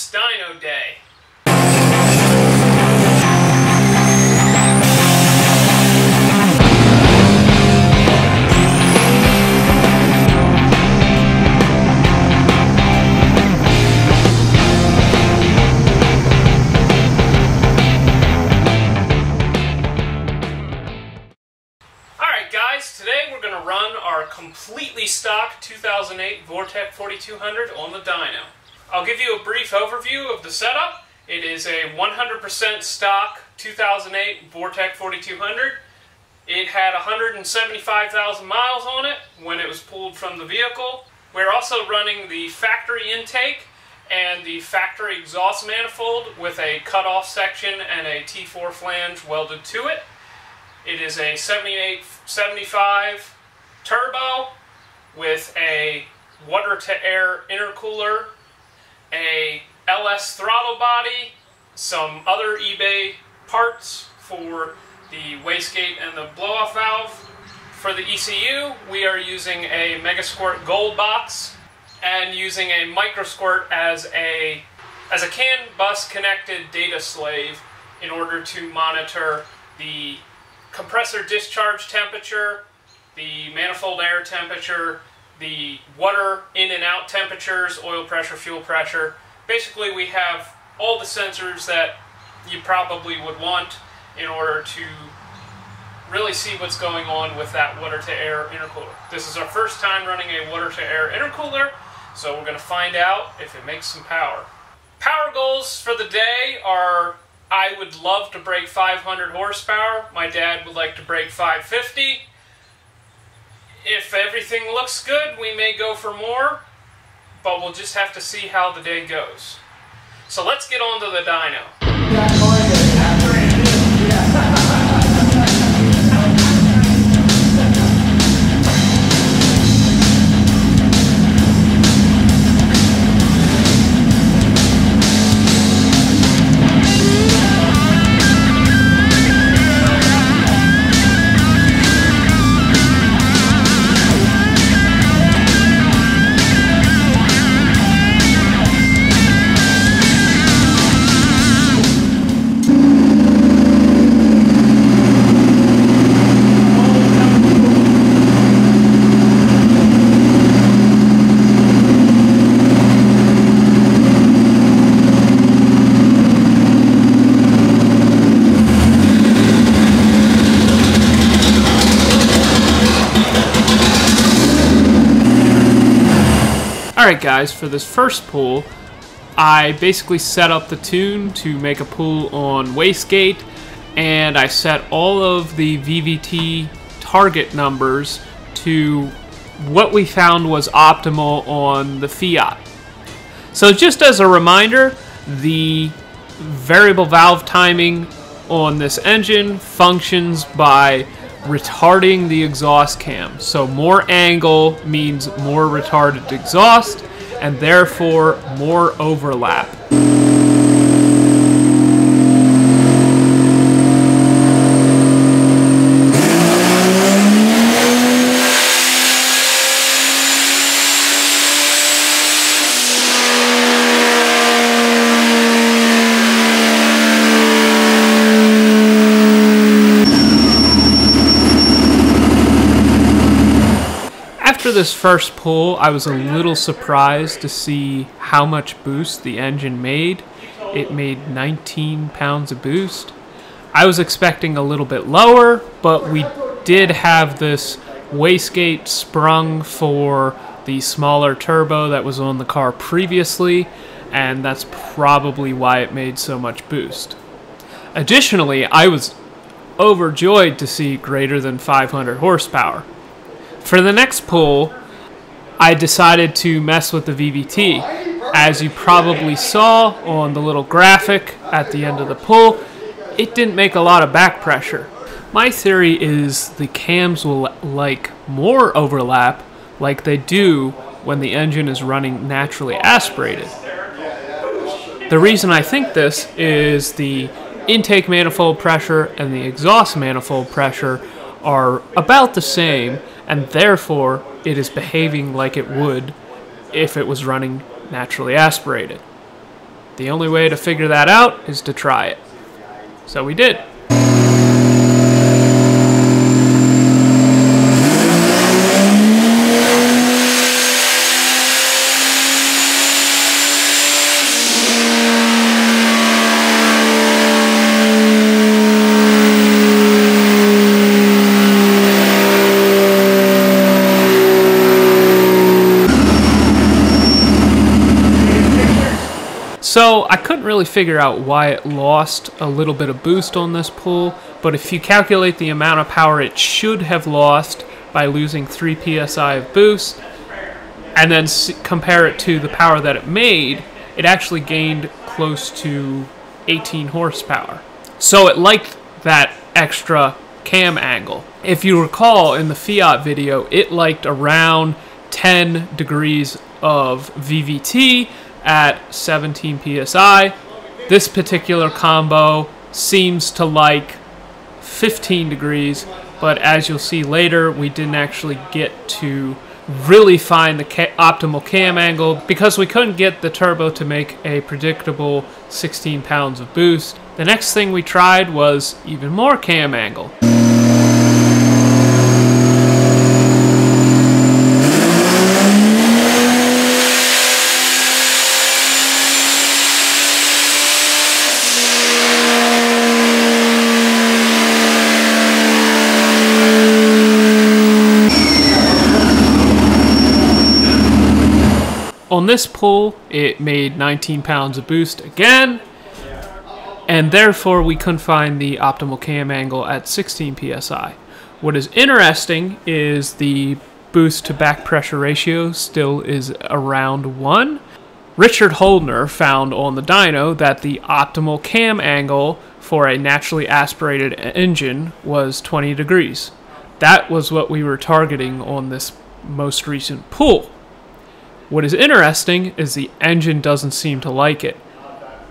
It's dyno day. Completely stock 2008 Vortec 4200 on the dyno. I'll give you a brief overview of the setup. It is a 100% stock 2008 Vortec 4200. It had 175,000 miles on it when it was pulled from the vehicle. We're also running the factory intake and the factory exhaust manifold with a cutoff section and a T4 flange welded to it. It is a 7875 turbo with a water-to-air intercooler, a LS throttle body, some other eBay parts for the wastegate and the blow-off valve. For the ECU, we are using a MegaSquirt gold box and using a Microsquirt as a CAN bus connected data slave in order to monitor the compressor discharge temperature, the manifold air temperature, the water in and out temperatures, oil pressure, fuel pressure. Basically, we have all the sensors that you probably would want in order to really see what's going on with that water-to-air intercooler. This is our first time running a water-to-air intercooler, so we're going to find out if it makes some power. Power goals for the day are, I would love to break 500 horsepower. My dad would like to break 550. If everything looks good, we may go for more, but we'll just have to see how the day goes. So let's get on to the dyno. Alright guys, for this first pull, I basically set up the tune to make a pull on wastegate, and I set all of the VVT target numbers to what we found was optimal on the Fiat. So just as a reminder, the variable valve timing on this engine functions by retarding the exhaust cam. So more angle means more retarded exhaust and therefore more overlap. After this first pull, I was a little surprised to see how much boost the engine made. It made 19 pounds of boost. I was expecting a little bit lower, but we did have this wastegate sprung for the smaller turbo that was on the car previously, and that's probably why it made so much boost. Additionally, I was overjoyed to see greater than 500 horsepower. For the next pull, I decided to mess with the VVT. As you probably saw on the little graphic at the end of the pull, it didn't make a lot of back pressure. My theory is the cams will like more overlap like they do when the engine is running naturally aspirated. The reason I think this is the intake manifold pressure and the exhaust manifold pressure are about the same, and therefore it is behaving like it would if it was running naturally aspirated. The only way to figure that out is to try it. So we did. So I couldn't really figure out why it lost a little bit of boost on this pull, but if you calculate the amount of power it should have lost by losing 3 psi of boost, and then compare it to the power that it made, it actually gained close to 18 horsepower. So it liked that extra cam angle. If you recall in the Fiat video, it liked around 10 degrees of VVT, at 17 psi. This particular combo seems to like 15 degrees, but as you'll see later, we didn't actually get to really find the optimal cam angle because we couldn't get the turbo to make a predictable 16 pounds of boost. The next thing we tried was even more cam angle. On this pull, it made 19 pounds of boost again, and therefore we couldn't find the optimal cam angle at 16 psi. What is interesting is the boost to back pressure ratio still is around 1. Richard Holdner found on the dyno that the optimal cam angle for a naturally aspirated engine was 20 degrees. That was what we were targeting on this most recent pull. What is interesting is the engine doesn't seem to like it.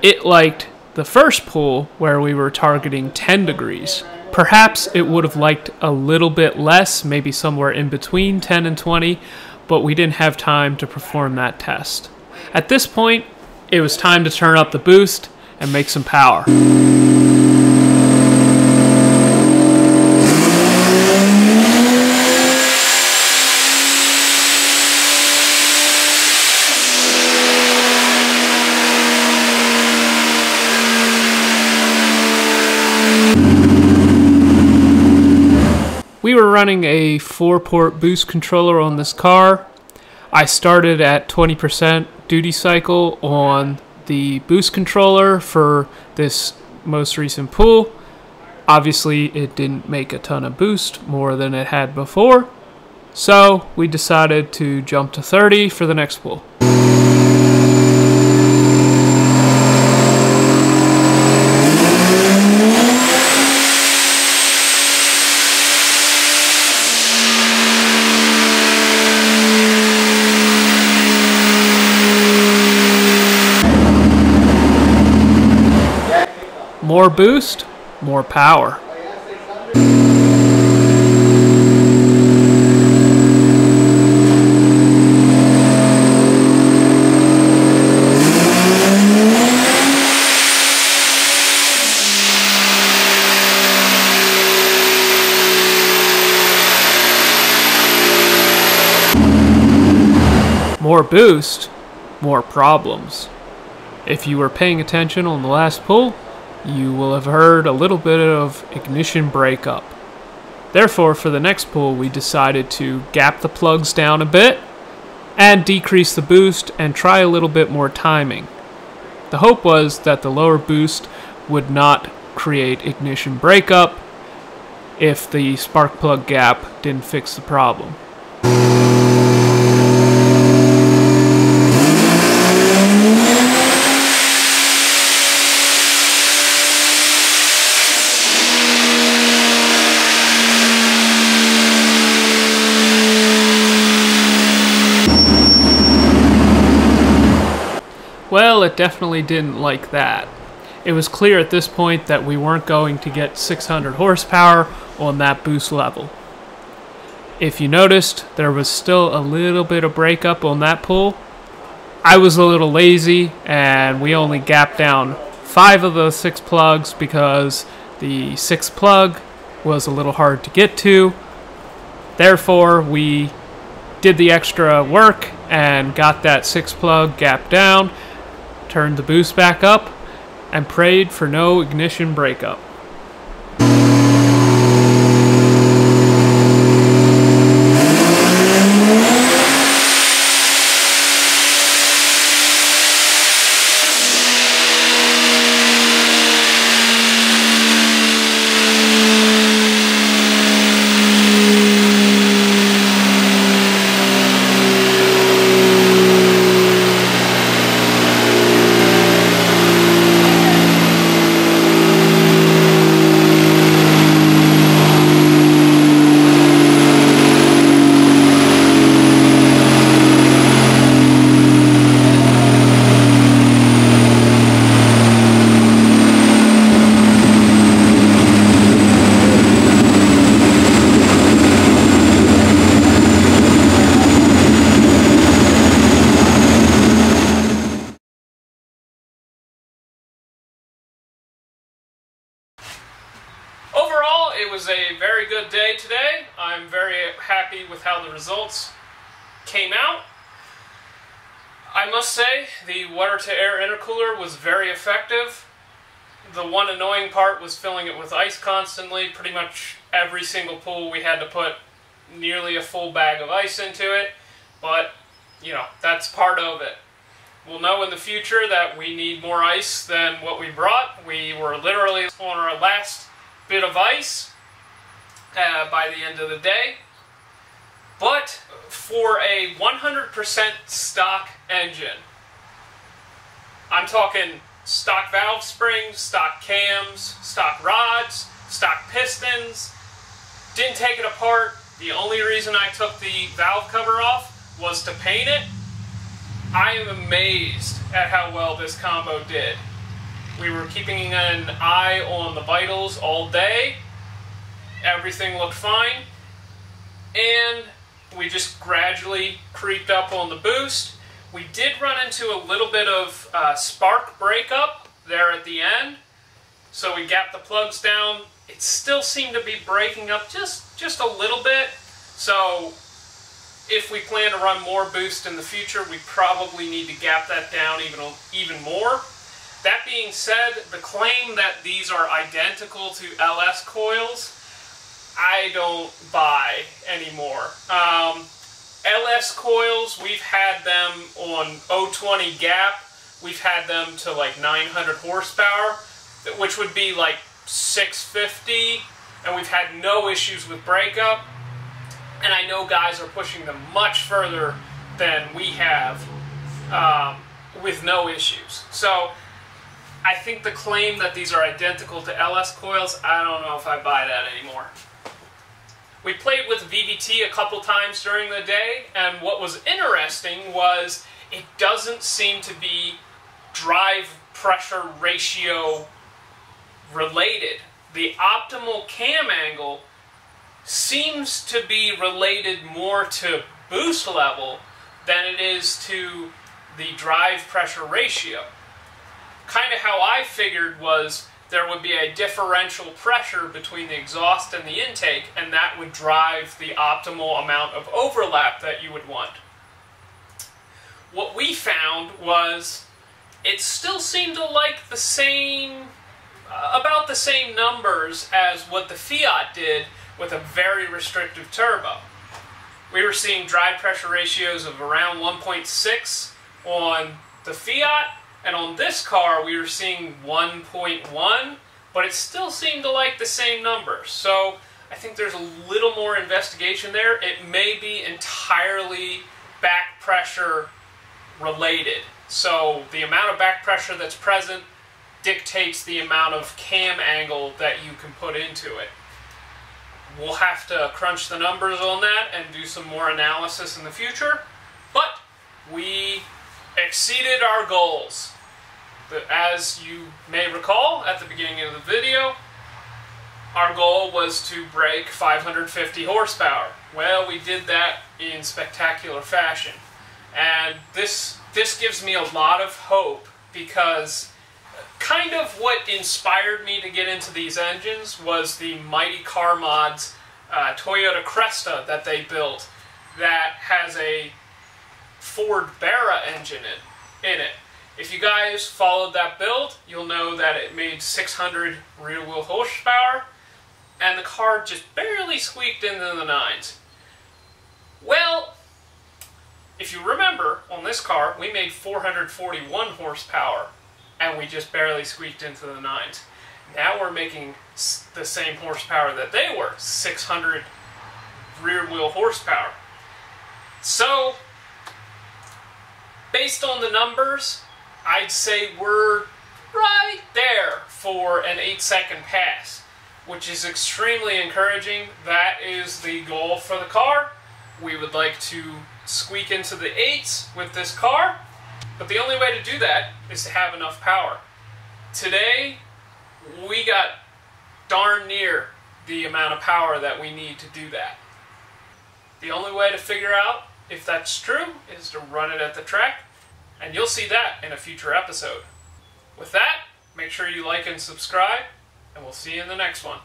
It liked the first pull where we were targeting 10 degrees. Perhaps it would have liked a little bit less, maybe somewhere in between 10 and 20, but we didn't have time to perform that test. At this point, it was time to turn up the boost and make some power. We were running a 4-port boost controller on this car. I started at 20% duty cycle on the boost controller for this most recent pull. Obviously, it didn't make a ton of boost, more than it had before. So we decided to jump to 30 for the next pull. More boost, more power. More boost, more problems. If you were paying attention on the last pull, you will have heard a little bit of ignition breakup. Therefore, for the next pull, we decided to gap the plugs down a bit and decrease the boost and try a little bit more timing. The hope was that the lower boost would not create ignition breakup if the spark plug gap didn't fix the problem. Well, it definitely didn't like that. It was clear at this point that we weren't going to get 600 horsepower on that boost level. If you noticed, there was still a little bit of breakup on that pull. I was a little lazy and we only gapped down 5 of the 6 plugs because the 6th plug was a little hard to get to. Therefore, we did the extra work and got that 6 plug gap down, turned the boost back up, and prayed for no ignition breakup. It was a very good day today. I'm very happy with how the results came out. I must say, the water-to-air intercooler was very effective. The one annoying part was filling it with ice constantly. Pretty much every single pool we had to put nearly a full bag of ice into it, but, you know, that's part of it. We'll know in the future that we need more ice than what we brought. We were literally on our last bit of ice by the end of the day, but for a 100% stock engine, I'm talking stock valve springs, stock cams, stock rods, stock pistons, didn't take it apart. The only reason I took the valve cover off was to paint it. I am amazed at how well this combo did. We were keeping an eye on the vitals all day. Everything looked fine. And we just gradually creeped up on the boost. We did run into a little bit of spark breakup there at the end. So we gapped the plugs down. It still seemed to be breaking up just a little bit. So if we plan to run more boost in the future, we probably need to gap that down even more. That being said, the claim that these are identical to LS coils, I don't buy anymore. LS coils, we've had them on 020 gap. We've had them to like 900 horsepower, which would be like 650, and we've had no issues with breakup. And I know guys are pushing them much further than we have with no issues. So I think the claim that these are identical to LS coils, I don't know if I buy that anymore. We played with VVT a couple times during the day, and what was interesting was it doesn't seem to be drive pressure ratio related. The optimal cam angle seems to be related more to boost level than it is to the drive pressure ratio. Kind of how I figured was there would be a differential pressure between the exhaust and the intake, and that would drive the optimal amount of overlap that you would want. What we found was it still seemed to like the same, about the same numbers as what the Fiat did with a very restrictive turbo. We were seeing drive pressure ratios of around 1.6 on the Fiat, and on this car, we were seeing 1.1, but it still seemed to like the same number. So I think there's a little more investigation there. It may be entirely back pressure related. So the amount of back pressure that's present dictates the amount of cam angle that you can put into it. We'll have to crunch the numbers on that and do some more analysis in the future, but we exceeded our goals. But as you may recall at the beginning of the video, our goal was to break 550 horsepower. Well, we did that in spectacular fashion. And this this gives me a lot of hope, because kind of what inspired me to get into these engines was the Mighty Car Mods Toyota Cresta that they built that has a Ford Barra engine in it. If you guys followed that build, you'll know that it made 600 rear-wheel horsepower, and the car just barely squeaked into the 9s. Well, if you remember, on this car, we made 441 horsepower, and we just barely squeaked into the 9s. Now we're making the same horsepower that they were, 600 rear-wheel horsepower. So, based on the numbers, I'd say we're right there for an 8-second pass, which is extremely encouraging. That is the goal for the car. We would like to squeak into the 8s with this car, but the only way to do that is to have enough power. Today, we got darn near the amount of power that we need to do that. The only way to figure out if that's true is to run it at the track. And you'll see that in a future episode. With that, make sure you like and subscribe, and we'll see you in the next one.